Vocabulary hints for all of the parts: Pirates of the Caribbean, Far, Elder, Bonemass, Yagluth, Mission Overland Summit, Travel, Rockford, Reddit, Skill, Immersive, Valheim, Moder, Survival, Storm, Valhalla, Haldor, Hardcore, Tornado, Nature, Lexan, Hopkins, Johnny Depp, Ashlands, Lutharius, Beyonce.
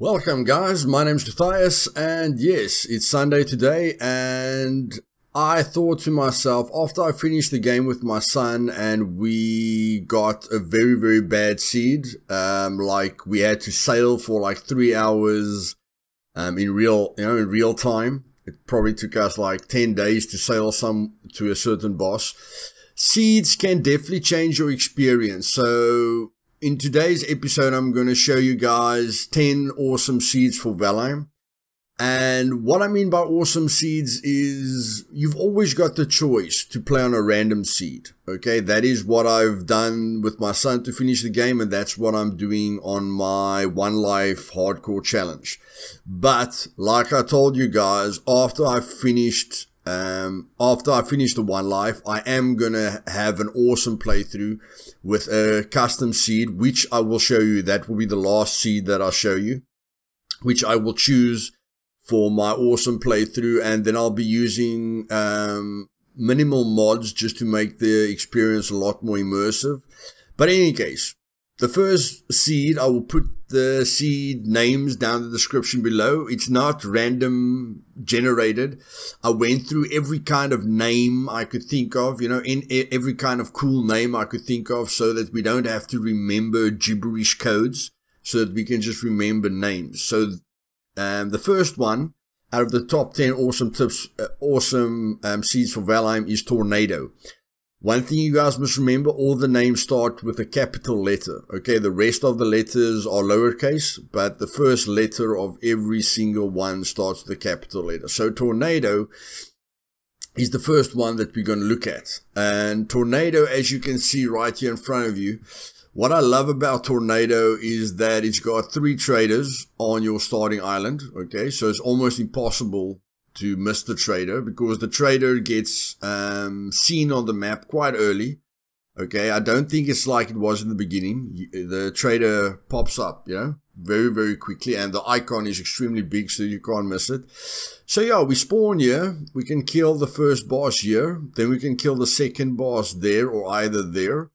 Welcome guys, my name's Lutharius, and yes, it's Sunday today, and I thought to myself, after I finished the game with my son and we got a very bad seed, like we had to sail for like 3 hours in real time. It probably took us like 10 days to sail to a certain boss. Seeds can definitely change your experience, so in today's episode, I'm going to show you guys 10 awesome seeds for Valheim. And what I mean by awesome seeds is you've always got the choice to play on a random seed. Okay, that is what I've done with my son to finish the game, and that's what I'm doing on my One Life Hardcore challenge. But like I told you guys, after I finish the One Life, I am going to have an awesome playthrough with a custom seed, which I will show you. That will be the last seed that I'll show you, which I will choose for my awesome playthrough. And then I'll be using minimal mods just to make the experience a lot more immersive. But in any case, the first seed, I will put the seed names down the description below. It's not random generated. I went through every kind of name I could think of, you know, in every kind of cool name I could think of, so that we don't have to remember gibberish codes, so that we can just remember names. So the first one out of the top 10 awesome tips, seeds for Valheim is Tornado. One thing you guys must remember, all the names start with a capital letter. Okay, the rest of the letters are lowercase, but the first letter of every single one starts with a capital letter. So Tornado is the first one that we're going to look at. And Tornado, as you can see right here in front of you, what I love about Tornado is that it's got 3 traders on your starting island. Okay, so it's almost impossible to miss the trader, because the trader gets seen on the map quite early. Okay, I don't think it's like it was in the beginning. The trader pops up, you know, very quickly, and the icon is extremely big, so you can't miss it. So yeah, we spawn here, we can kill the first boss here, then we can kill the second boss there, or either there.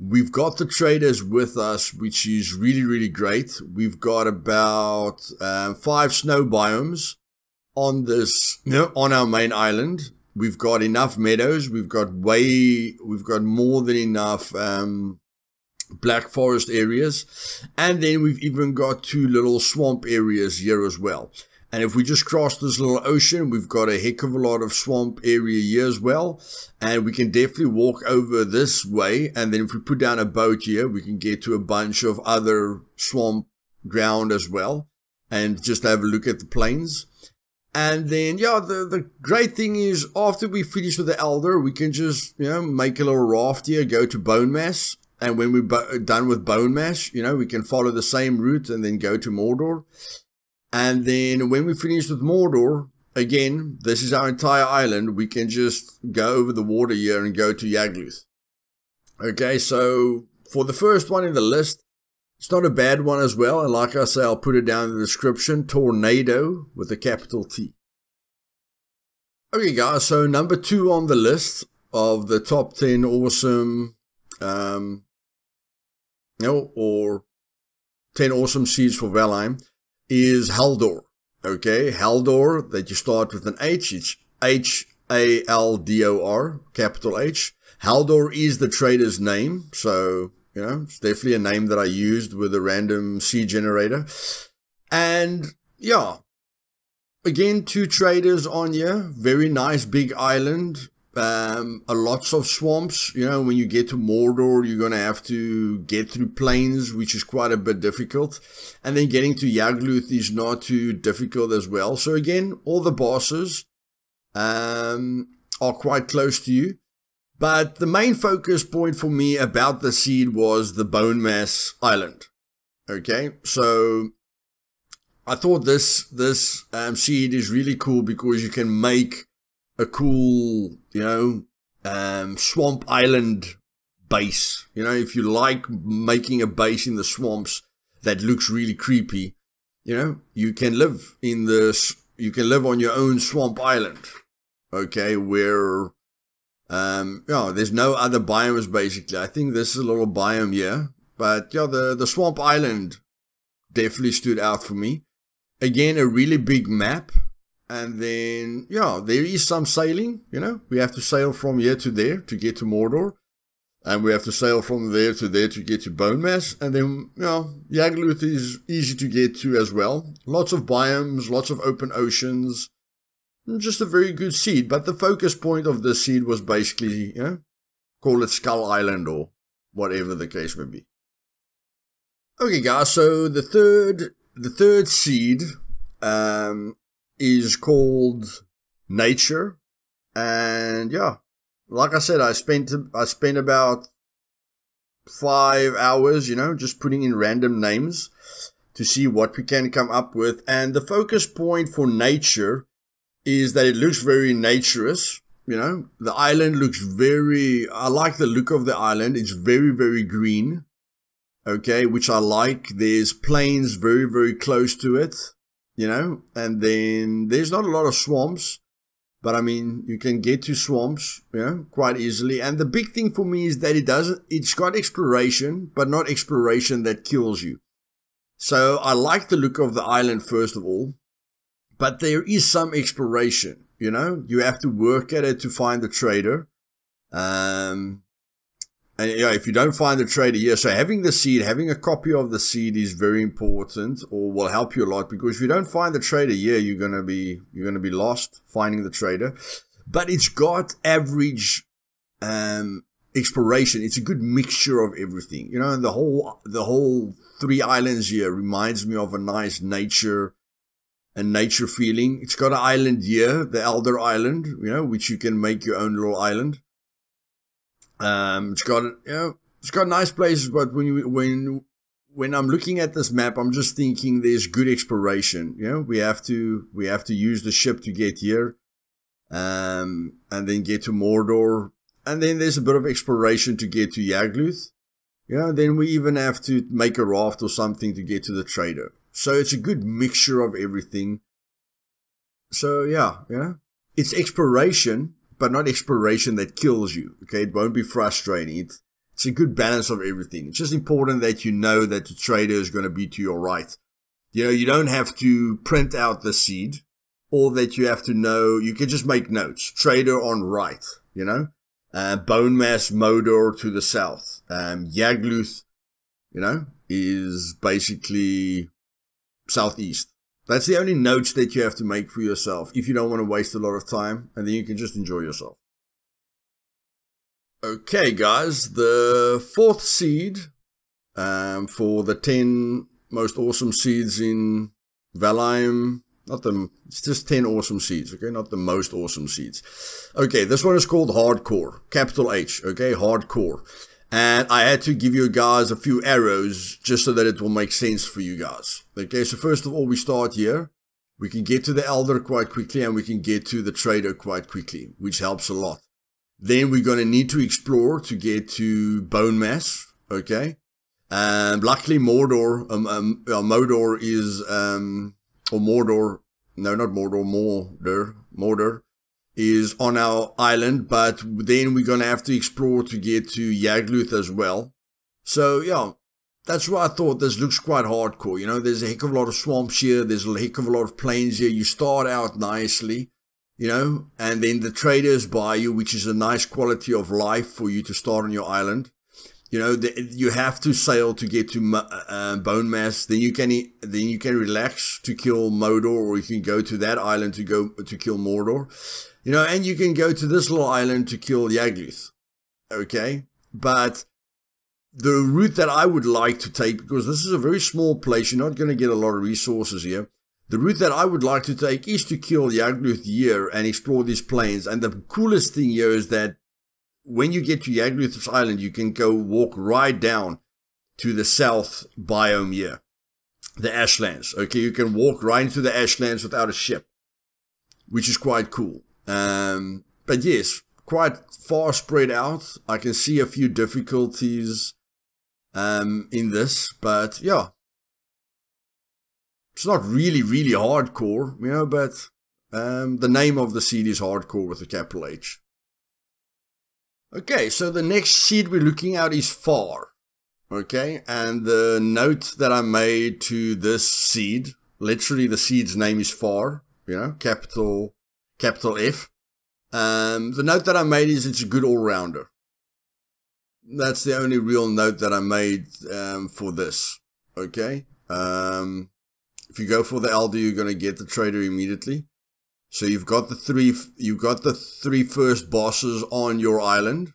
We've got the traders with us, which is really great. We've got about 5 snow biomes on this, you know, on our main island. We've got enough meadows, we've got more than enough black forest areas, and then we've even got 2 little swamp areas here as well. And if we just cross this little ocean, we've got a heck of a lot of swamp area here as well, and we can definitely walk over this way, and then if we put down a boat here, we can get to a bunch of other swamp ground as well, and just have a look at the plains. And then, yeah, the great thing is, after we finish with the Elder, we can just, you know, make a little raft here, go to Bonemass. And when we're done with Bonemass, you know, we can follow the same route and then go to Moder. And then when we finish with Moder, again, this is our entire island. We can just go over the water here and go to Yagluth. Okay, so for the first one in the list, it's not a bad one as well, and like I say, I'll put it down in the description. Tornado with a capital T. Okay guys, so number 2 on the list of the top 10 awesome, or 10 awesome seeds for Valheim is Haldor. Okay, Haldor, that you start with an H, it's H-A-L-D-O-R, capital H. Haldor is the trader's name, so you know, it's definitely a name that I used with a random seed generator. And yeah, again, 2 traders on here. Very nice big island. Lots of swamps. You know, when you get to Mordor, you're going to have to get through plains, which is quite a bit difficult. And then getting to Yagluth is not too difficult as well. So again, all the bosses are quite close to you. But the main focus point for me about the seed was the Bonemass Island. Okay, so I thought this seed is really cool, because you can make a cool, you know, swamp island base. You know, if you like making a base in the swamps that looks really creepy, you know, you can live in this. You can live on your own swamp island. Okay, where yeah, there's no other biomes basically. I think this is a little biome here, but yeah, the swamp island definitely stood out for me. Again, a really big map. And then, yeah, there is some sailing, you know. We have to sail from here to there to get to Mordor. And we have to sail from there to get to Bonemass. And then, you know, Yagluth is easy to get to as well. Lots of biomes, lots of open oceans. Just a very good seed. But the focus point of this seed was basically, you know, call it Skull Island or whatever the case may be. Okay, guys, so the third seed is called Nature. And yeah, like I said, I spent about 5 hours, you know, just putting in random names to see what we can come up with. And the focus point for Nature is that it looks very naturous. You know, the island looks very, I like the look of the island. It's very, very green. Okay, which I like. There's plains very, very close to it, you know, and then there's not a lot of swamps, but I mean, you can get to swamps, you know, quite easily. And the big thing for me is that it doesn't, it's got exploration, but not exploration that kills you. So I like the look of the island, first of all, but there is some exploration. You know, you have to work at it to find the trader. And you know, if you don't find the trader, yeah, so having the seed, having a copy of the seed is very important or will help you a lot, because if you don't find the trader, yeah, you're gonna be lost finding the trader. But it's got average exploration. It's a good mixture of everything. You know, and the whole three islands here reminds me of a nice nature. And nature feeling. It's got an island here, the Elder Island, you know, which you can make your own little island. It's got, you know, it's got nice places, but when I'm looking at this map, I'm just thinking there's good exploration. You know, we have to use the ship to get here, and then get to Mordor, and then there's a bit of exploration to get to Yagluth. You know, then we even have to make a raft or something to get to the trader. So it's a good mixture of everything. So yeah, you know, it's exploration, but not exploration that kills you. Okay, it won't be frustrating. It's a good balance of everything. It's just important that you know that the trader is going to be to your right. You know, you don't have to print out the seed, or that you have to know. You can just make notes. Trader on right, you know, Bonemass, Moder to the south, Yagluth, you know, is basically southeast. That's the only notes that you have to make for yourself if you don't want to waste a lot of time, and then you can just enjoy yourself. Okay, guys, the fourth seed for the 10 most awesome seeds in Valheim. It's just 10 awesome seeds, okay? Not the most awesome seeds. Okay, this one is called Hardcore, capital H, okay? Hardcore. And I had to give you guys a few arrows just so that it will make sense for you guys. Okay, so first of all, we start here. We can get to the Elder quite quickly, and we can get to the Trader quite quickly, which helps a lot. Then we're going to need to explore to get to Bonemass, okay? Luckily, Moder is on our island, but then we're going to have to explore to get to Yagluth as well. So yeah, that's why I thought this looks quite hardcore. You know, there's a heck of a lot of swamps here, there's a heck of a lot of plains here. You start out nicely, you know, and then the traders buy you, which is a nice quality of life for you to start on your island. You know, you have to sail to get to Bonemass. Then you can relax to kill Moder, or you can go to that island to kill Mordor. You know, and you can go to this little island to kill Yagluth. Okay, but the route that I would like to take, because this is a very small place, you're not going to get a lot of resources here. The route that I would like to take is to kill Yagluth here and explore these plains. And the coolest thing here is that when you get to Yagluth's island, you can go walk right down to the south biome here, the Ashlands. Okay, you can walk right into the Ashlands without a ship, which is quite cool. But yes, quite far spread out. I can see a few difficulties in this, but yeah, it's not really, really hardcore, you know, but the name of the seed is Hardcore with a capital H. Okay, so the next seed we're looking at is Far. Okay, and the note that I made to this seed, literally the seed's name is Far, you know, capital F. The note that I made is it's a good all-rounder. That's the only real note that I made for this, okay? If you go for the Elder, you're going to get the Trader immediately. So you've got the three first bosses on your island,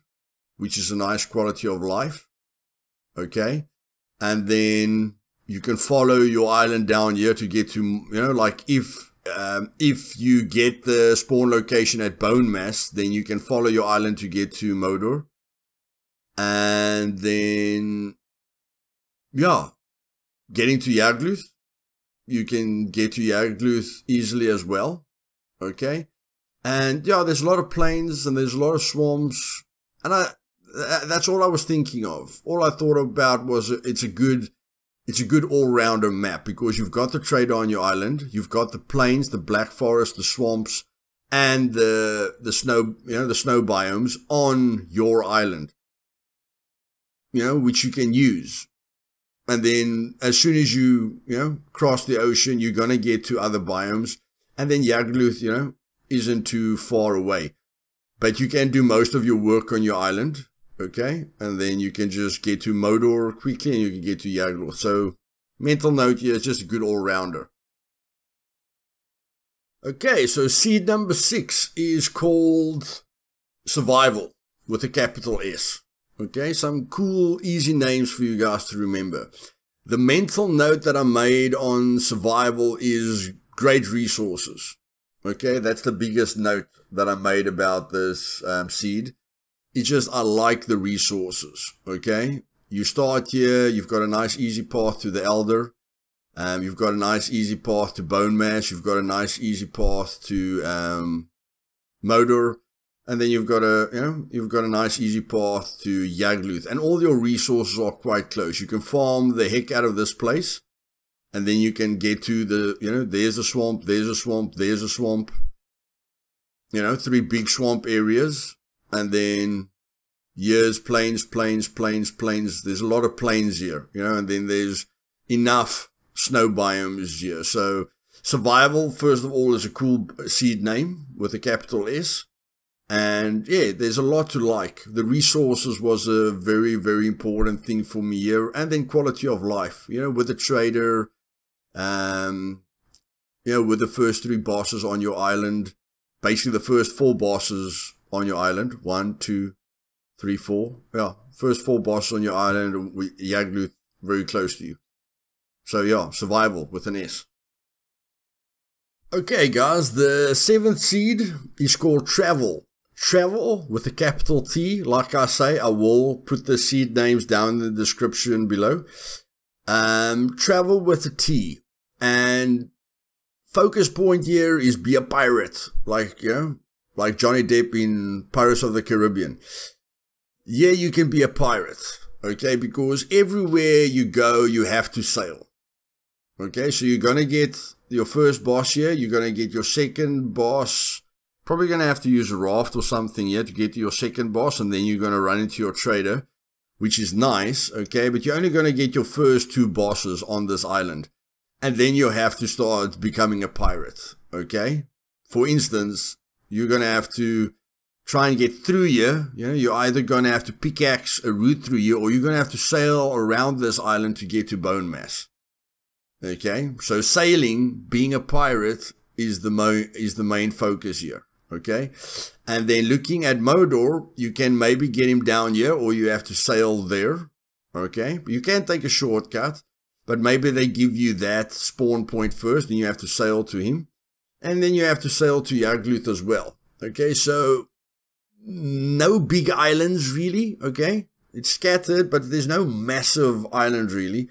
which is a nice quality of life. Okay, and then you can follow your island down here to get to, you know, like if you get the spawn location at Bonemass, then you can follow your island to get to Moder. And then, yeah, getting to Yagluth, you can get to Yagluth easily as well. Okay, and yeah, there's a lot of plains and there's a lot of swamps, and that's all I was thinking of. All I thought about was it's a good all-rounder map, because you've got the trade on your island, you've got the plains, the black forest, the swamps, and the snow, you know, the snow biomes on your island, you know, which you can use. And then as soon as you cross the ocean, you're gonna get to other biomes, and then Yagluth, you know, isn't too far away. But you can do most of your work on your island. Okay, and then you can just get to Moder quickly and you can get to Yagluth. So, mental note here, it's just a good all-rounder. Okay, so seed number 6 is called Survival, with a capital S. Okay, some cool, easy names for you guys to remember. The mental note that I made on Survival is great resources. Okay, that's the biggest note that I made about this seed. It's just, I like the resources, okay? You start here, you've got a nice easy path to the Elder. You've got a nice easy path to Bonemass. You've got a nice easy path to Moder. And then you've got a nice easy path to Yagluth. And all your resources are quite close. You can farm the heck out of this place. And then you can get to the, you know, there's a swamp, there's a swamp, there's a swamp. You know, 3 big swamp areas. And then years, plains, plains, plains, plains. There's a lot of plains here, you know, and then there's enough snow biomes here. So Survival, first of all, is a cool seed name with a capital S. And yeah, there's a lot to like. The resources was a very, very important thing for me here. And then quality of life, you know, with the Trader, you know, with the first 3 bosses on your island, basically the first 4 bosses on your island, 1, 2, 3, 4. Yeah, first 4 bosses on your island, Yagluth very close to you. So yeah, Survival with an S. Okay guys, the 7th seed is called Travel. Travel with a capital T. Like I say, I will put the seed names down in the description below. Travel with a T. And focus point here is be a pirate. Like, you know, like Johnny Depp in Pirates of the Caribbean. Yeah, you can be a pirate, okay? Because everywhere you go, you have to sail. Okay, so you're going to get your first boss here. You're going to get your second boss. Probably going to have to use a raft or something here to get to your second boss. And then you're going to run into your Trader, which is nice, okay? But you're only going to get your first 2 bosses on this island. And then you have to start becoming a pirate, okay? For instance, you're going to have to try and get through here. You know, you're either going to have to pickaxe a route through here, or you're going to have to sail around this island to get to Bonemass. Okay, so sailing, being a pirate, is the main focus here. Okay, and then looking at Moder, you can maybe get him down here, or you have to sail there. Okay, you can take a shortcut, but maybe they give you that spawn point first, and you have to sail to him. And then you have to sail to Yagluth as well. Okay, so no big islands really, okay? It's scattered, but there's no massive island really.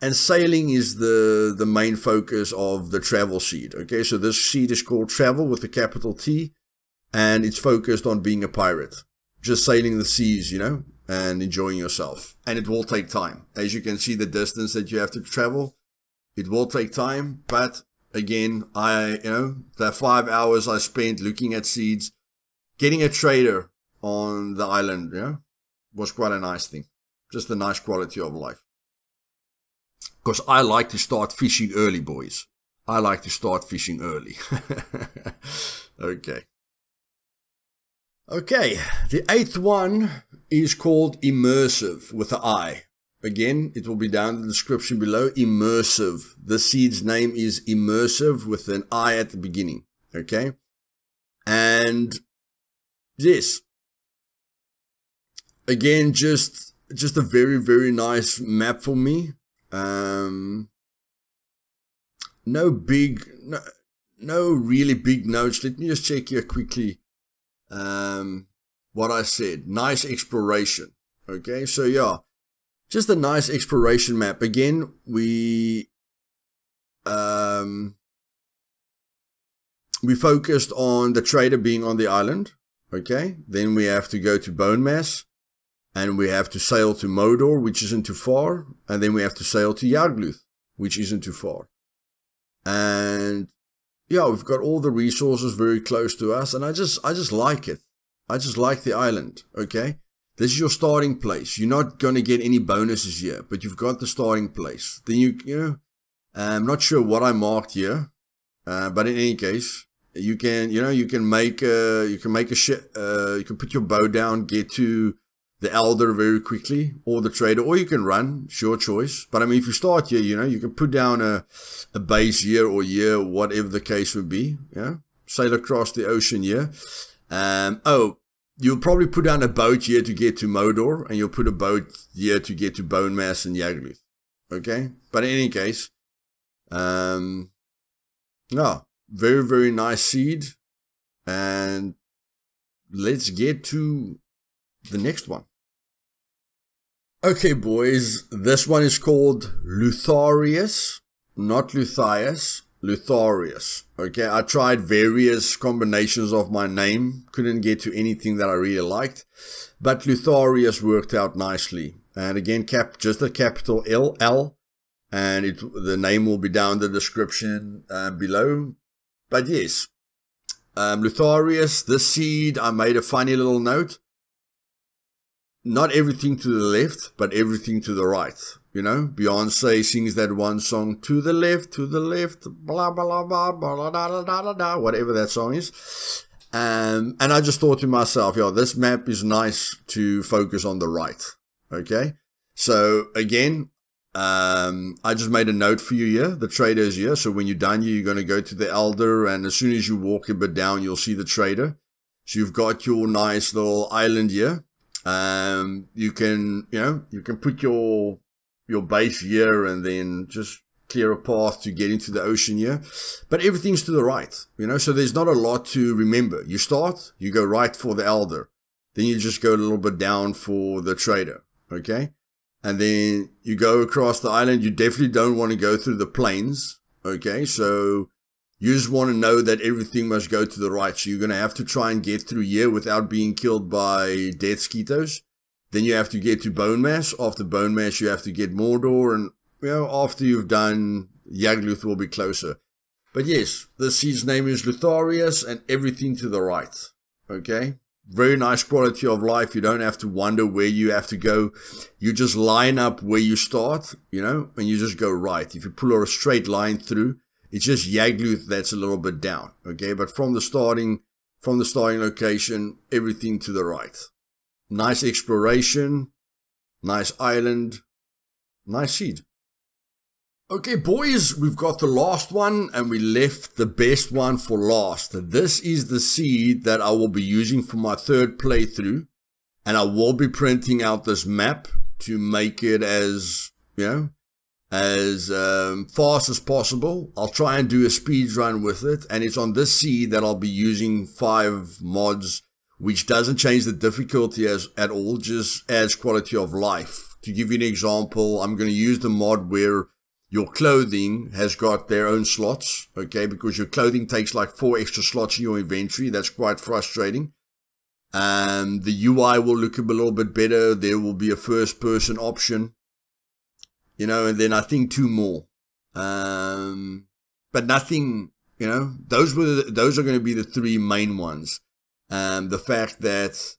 And sailing is the main focus of the Travel seed, okay? So this seed is called Travel with a capital T, and it's focused on being a pirate. Just sailing the seas, you know, and enjoying yourself. And it will take time. As you can see, the distance that you have to travel, it will take time, but again, the 5 hours I spent looking at seeds, getting a Trader on the island, was quite a nice thing. Just a nice quality of life. Because I like to start fishing early, boys. I like to start fishing early. Okay. Okay, the 8th one is called Immersive with the I. Again, it will be down in the description below. Immersive. The seed's name is Immersive with an I at the beginning. Okay. And yes. Again, just a very, very nice map for me. No really big notes. Let me just check here quickly. What I said. Nice exploration. Okay, so yeah. Just a nice exploration map. Again, we focused on the trader being on the island. Okay, then we have to go to Bonemass, and we have to sail to Moder, which isn't too far, and then we have to sail to Yagluth, which isn't too far. And yeah, we've got all the resources very close to us, and I just like it. I just like the island. Okay. This is your starting place. You're not going to get any bonuses here, but you've got the starting place. Then you know, I'm not sure what I marked here, but in any case, you can, you know, you can put your bow down, get to the Elder very quickly, or the Trader, or you can run. It's your choice. But I mean, if you start here, you know, you can put down a base here, whatever the case would be. Yeah, sail across the ocean here. Oh. You'll probably put down a boat here to get to Moder, and you'll put a boat here to get to Bonemass and Yagluth. Okay? But in any case, no, very, very nice seed. And let's get to the next one. Okay, boys, this one is called Lutharius, not Lutharius. Lutharius. Okay, I tried various combinations of my name, couldn't get to anything that I really liked, but Lutharius worked out nicely. And again, just a capital L, and the name will be down in the description below. But yes, Lutharius, the seed, I made a funny little note. Not everything to the left, but everything to the right. You know, Beyonce sings that one song, to the left, blah, blah, blah, blah, da, da, da, da, whatever that song is. And I just thought to myself, yo, this map is nice to focus on the right. Okay. So again, I just made a note for you here. The Trader is here. So when you're done here, you're going to go to the Elder. And as soon as you walk a bit down, you'll see the Trader. So you've got your nice little island here. You can put your base here and then just clear a path to get into the ocean here, but everything's to the right, you know, so there's not a lot to remember. You start, you go right for the Elder, then you just go a little bit down for the Trader. Okay. And then you go across the island. You definitely don't want to go through the plains. Okay. So you just want to know that everything must go to the right. So you're going to have to try and get through here without being killed by dead skeetos. Then you have to get to Bonemass. After Bonemass, you have to get Moder. And, you know, after you've done, Yagluth will be closer. But yes, the seed's name is Lutharius, and everything to the right. Okay? Very nice quality of life. You don't have to wonder where you have to go. You just line up where you start, you know, and you just go right. If you pull a straight line through, it's just Yagluth that's a little bit down. Okay? But from the starting location, everything to the right. Nice exploration, nice island, nice seed. Okay, boys, we've got the last one, and we left the best one for last. This is the seed that I will be using for my 3rd playthrough, and I will be printing out this map to make it as, you know, as fast as possible. I'll try and do a speed run with it, and it's on this seed that I'll be using 5 mods, which doesn't change the difficulty at all, just adds quality of life. To give you an example, I'm going to use the mod where your clothing has got their own slots, okay, because your clothing takes like 4 extra slots in your inventory. That's quite frustrating. The UI will look a little bit better. There will be a first-person option, you know, and then I think 2 more. But nothing, you know, those are going to be the 3 main ones. The fact that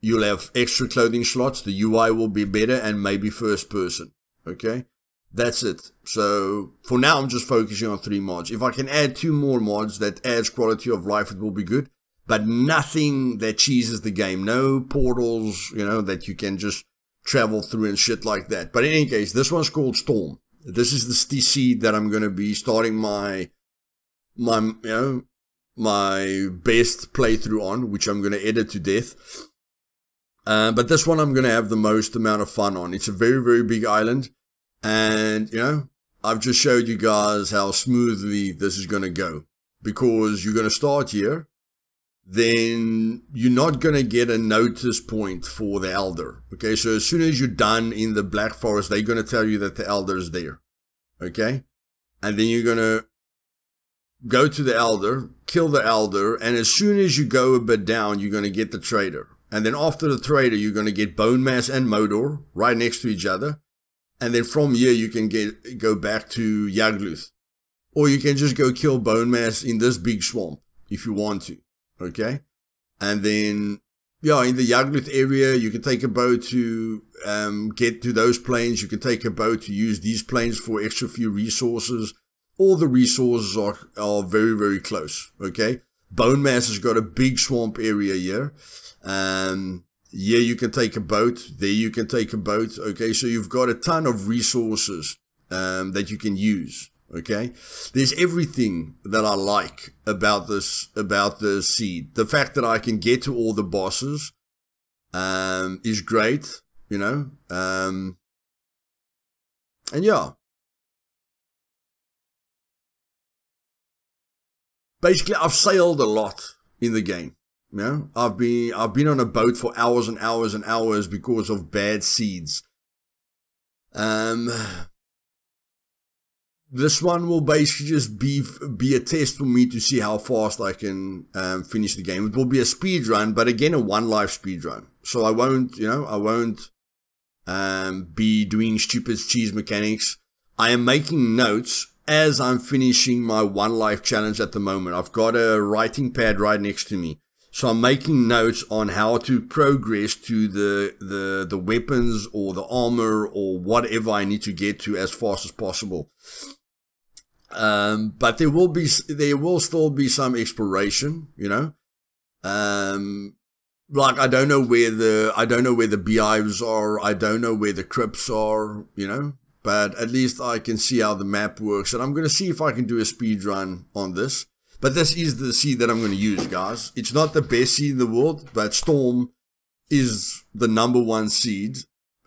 You'll have extra clothing slots, the UI will be better, and maybe first person. Okay? That's it. So for now, I'm just focusing on 3 mods. If I can add 2 more mods that adds quality of life, it will be good. But nothing that cheeses the game. No portals, you know, that you can just travel through and shit like that. But in any case, this one's called Storm. This is the seed that I'm going to be starting my you know, my best playthrough on, which I'm going to edit to death. But this one I'm going to have the most amount of fun on. It's a very, very big island. And, you know, I've just showed you guys how smoothly this is going to go. Because you're going to start here. Then you're not going to get a notice point for the Elder. Okay, so as soon as you're done in the Black Forest, they're going to tell you that the Elder is there. Okay, and then you're going to go to the Elder, kill the Elder, and as soon as you go a bit down, you're going to get the Trader. And then after the Trader, you're going to get Bonemass and Moder right next to each other. And then from here, you can go back to Yagluth. Or you can just go kill Bonemass in this big swamp if you want to. Okay, and then, yeah, in the Yagluth area, you can take a boat to get to those plains. You can take a boat to use these plains for extra few resources. All the resources are very, very close, okay? Bonemass has got a big swamp area here. Yeah, you can take a boat. There you can take a boat, okay? So you've got a ton of resources that you can use. Okay, there's everything that I like about this seed. The fact that I can get to all the bosses is great, you know. And yeah, basically I've sailed a lot in the game. You know, I've been on a boat for hours and hours and hours because of bad seeds. This one will basically just be a test for me to see how fast I can finish the game. It will be a speed run, but again, a one-life speed run. So I won't, you know, I won't be doing stupid cheese mechanics. I am making notes as I'm finishing my one-life challenge at the moment. I've got a writing pad right next to me. So I'm making notes on how to progress to the weapons or the armor or whatever I need to get to as fast as possible. But there will still be some exploration, you know. Like I don't know where the beehives are, I don't know where the crypts are, you know, but at least I can see how the map works, and I'm going to see if I can do a speed run on this. But this is the seed that I'm going to use, guys. It's not the best seed in the world, but Storm is the #1 seed,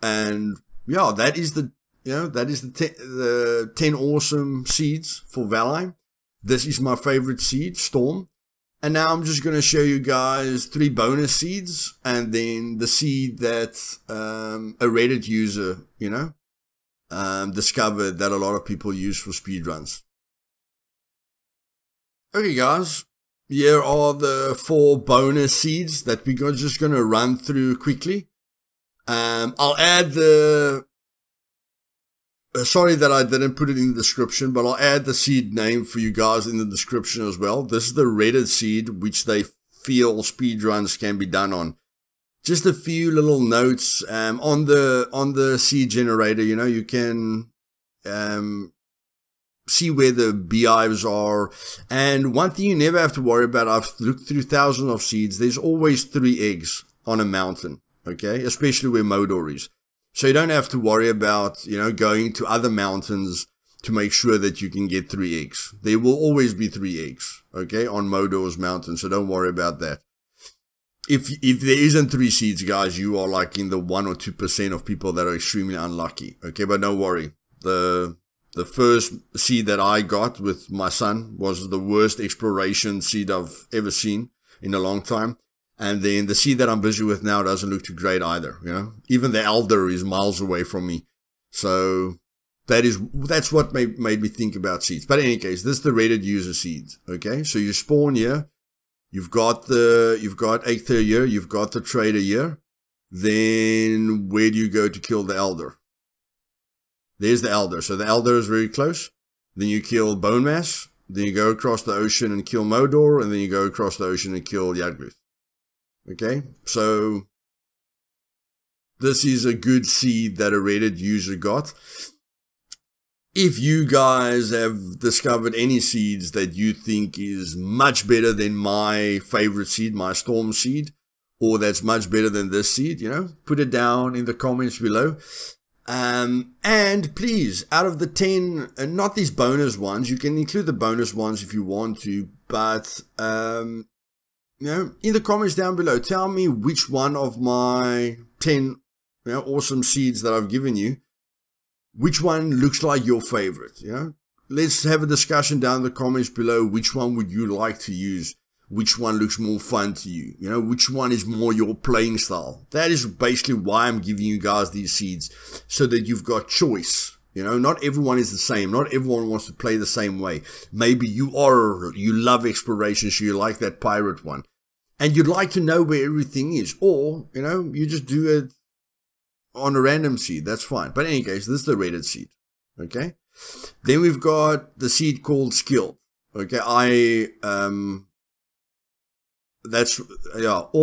and yeah, that is the, you know, that is the 10 awesome seeds for Valheim. This is my favorite seed, Storm. And now I'm just going to show you guys 3 bonus seeds, and then the seed that a Reddit user, you know, discovered that a lot of people use for speedruns. Okay, guys, here are the 4 bonus seeds that we're just going to run through quickly. I'll add the... sorry that I didn't put it in the description, but I'll add the seed name for you guys in the description as well. This is the Reddit seed, which they feel speedruns can be done on. Just a few little notes on the seed generator. You know, you can see where the beehives are. And one thing you never have to worry about, I've looked through thousands of seeds, there's always 3 eggs on a mountain, okay? Especially where Moder is. So you don't have to worry about, you know, going to other mountains to make sure that you can get 3 eggs. There will always be 3 eggs, okay, on Moder's mountain, so don't worry about that. If there isn't 3 seeds, guys, you are like in the 1 or 2% of people that are extremely unlucky, okay? But don't worry. The first seed that I got with my son was the worst exploration seed I've ever seen in a long time. And then the seed that I'm busy with now doesn't look too great either, you know. Even the Elder is miles away from me. So that's what made me think about seeds. But in any case, this is the Reddit user seeds, okay? So you spawn here. You've got Aether here. You've got the Trader here. Then where do you go to kill the Elder? There's the Elder. So the Elder is very close. Then you kill Bonemass. Then you go across the ocean and kill Moder. And then you go across the ocean and kill Yagluth. Okay, so This is a good seed that a Reddit user got. If you guys have discovered any seeds that you think is much better than my favorite seed, my Storm seed, or that's much better than this seed, you know, put it down in the comments below. And please, out of the 10, and not these bonus ones, you can include the bonus ones if you want to, but you know, in the comments down below, tell me which one of my 10 awesome seeds that I've given you, which one looks like your favorite, you know? Let's have a discussion down in the comments below. Which one would you like to use? Which one looks more fun to you? You know, which one is more your playing style? That is basically why I'm giving you guys these seeds, so that you've got choice. You know, not everyone is the same. Not everyone wants to play the same way. Maybe you love exploration, so you like that pirate one. And you'd like to know where everything is. Or, you know, you just do it on a random seed. That's fine. But in any case, this is the Reddit seed. Okay. Then we've got the seed called Skill. Okay. All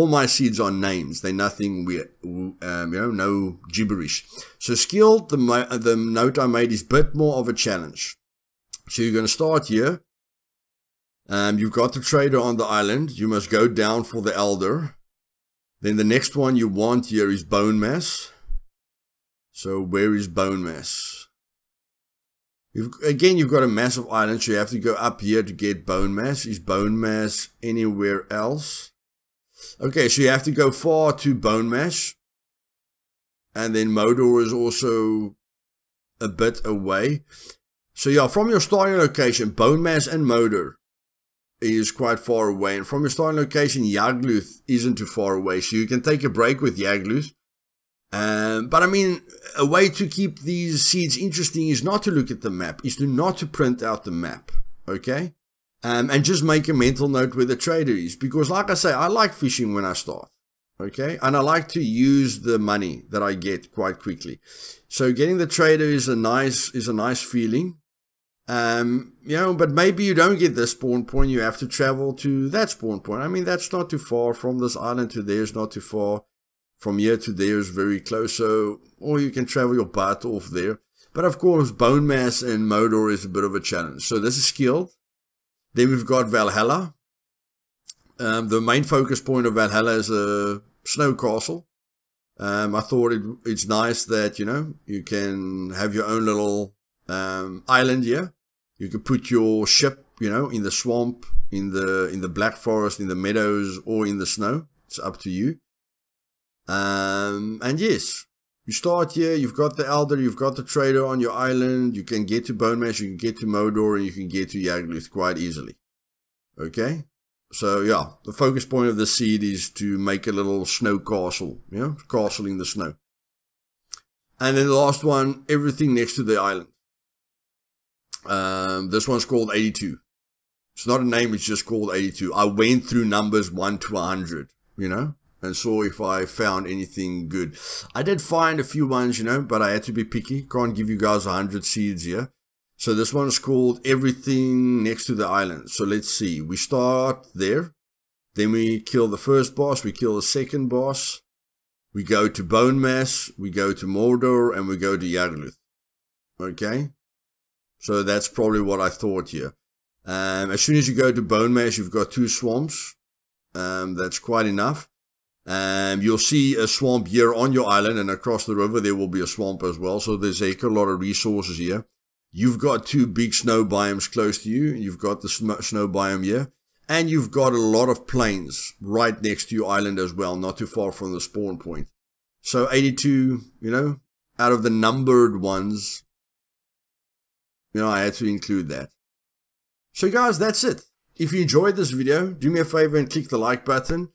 my seeds are names. They're nothing weird, no gibberish. So Skilled, the note I made is a bit more of a challenge. So you're going to start here. You've got the trader on the island. You must go down for the Elder. Then the next one you want here is Bonemass. So where is Bonemass? You've got a massive island, so you have to go up here to get Bonemass. Is Bonemass anywhere else? Okay, so you have to go far to Bonemass. And then Moder is also a bit away. So yeah, from your starting location, Bonemass and Moder is quite far away. And from your starting location, Yagluth isn't too far away. So you can take a break with Yagluth. But I mean, a way to keep these seeds interesting is not to look at the map, is to not to print out the map, okay? And just make a mental note where the trader is, because like I say, I like fishing when I start, okay? And I like to use the money that I get quite quickly. So getting the trader is a nice feeling. You know, but maybe you don't get this spawn point, you have to travel to that spawn point. I mean, that's not too far. From this island to there is not too far. From here to there is very close, so, or you can travel your butt off there. But of course, Bonemass and Moder is a bit of a challenge. So this is Skilled. Then we've got Valhalla. The main focus point of Valhalla is a snow castle. I thought it's nice that, you know, you can have your own little island here. You can put your ship, you know, in the swamp, in the black forest, in the meadows, or in the snow. It's up to you. And yes, you start here, you've got the Elder, you've got the trader on your island, you can get to Bonemass, you can get to Moder, and you can get to Yagluth quite easily. Okay? So yeah, the focus point of the seed is to make a little snow castle, you know, castle in the snow. And then the last one, everything next to the island. This one's called 82. It's not a name, it's just called 82. I went through numbers 1 to 100, you know? And saw if I found anything good. I did find a few ones, you know, but I had to be picky. Can't give you guys 100 seeds here. So this one is called Everything Next to the Island. So let's see. We start there. Then we kill the first boss. We kill the second boss. We go to Bonemass. We go to Moder. And we go to Yagluth. Okay. So that's probably what I thought here. As soon as you go to Bonemass, you've got 2 swamps. That's quite enough. You'll see a swamp here on your island, and across the river there will be a swamp as well, so there's a lot of resources here. You've got 2 big snow biomes close to you, and you've got the snow biome here, and you've got a lot of plains right next to your island as well, not too far from the spawn point. So 82, you know, out of the numbered ones, you know, I had to include that. So guys, that's it. If you enjoyed this video, do me a favor and click the like button.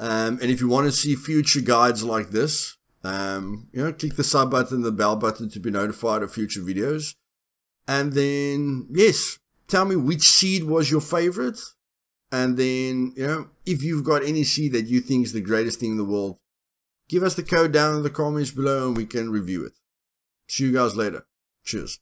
And if you want to see future guides like this, you know, click the sub button, the bell button to be notified of future videos. And then, yes, tell me which seed was your favorite. And then, you know, if you've got any seed that you think is the greatest thing in the world, give us the code down in the comments below and we can review it. See you guys later. Cheers.